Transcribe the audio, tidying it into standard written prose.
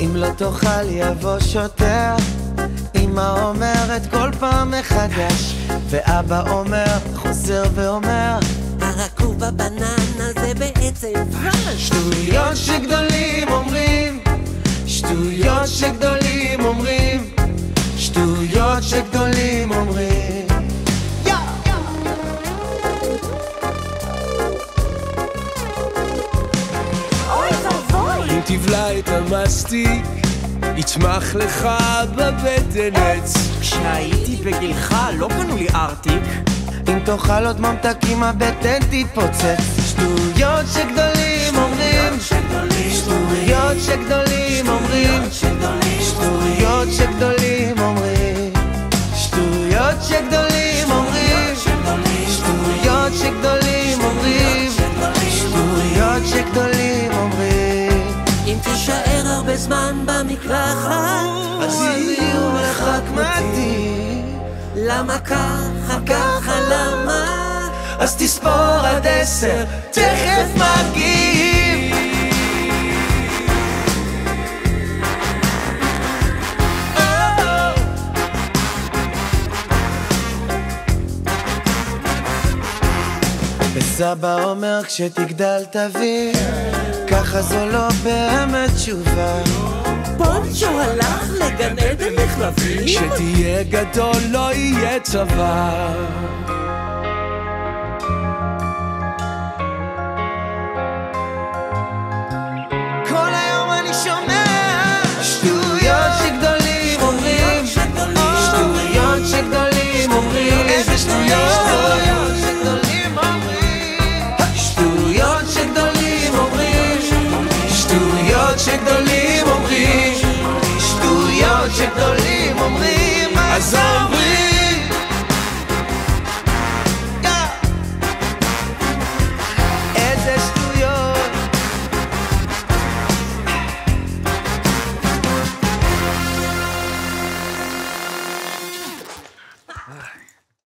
אם לא תאכל יבוא שוטר, אמא אומרת כל פעם מחדש, ואבא אומר, חוזר ואומר, הרקוב בבננה זה בעצם פרש. שטויות שגדולים אומרים, שטויות שגדולים אומרים, שטויות שגדולים אומרים. תבלע את המסטיק, יצמח לך בבטן עץ. כשהייתי בגילך לא קנו לי ארטיק. אם תאכל עוד ממתקים הבטן תתפוצץ. שטויות שגדולים אומרים, שטויות שגדולים אומרים, שטויות שגדולים אומרים, שטויות שגדולים אומרים, שטויות שגדולים אומרים, שטויות שגדולים אומרים. אם תישאר הרבה זמן במקלחת, אז יהיו לך קמטים. למה ככה, ככה, למה? אז תספור עד 10, תכף מגיעים. וסבא אומר כשתגדל תביא, ככה זו לא באמת תשובה. פונצ'ו הלך לגן עדן מחלבים. כשתהיה גדול לא יהיה צבא. כל היום אני שומע שטויות שגדולים אומרים, שטויות שגדולים אומרים, איזה שטויות שגדולים אומרים, שטויות שגדולים אומרים, שטויות שגדולים אומרים, שטויות שגדולים.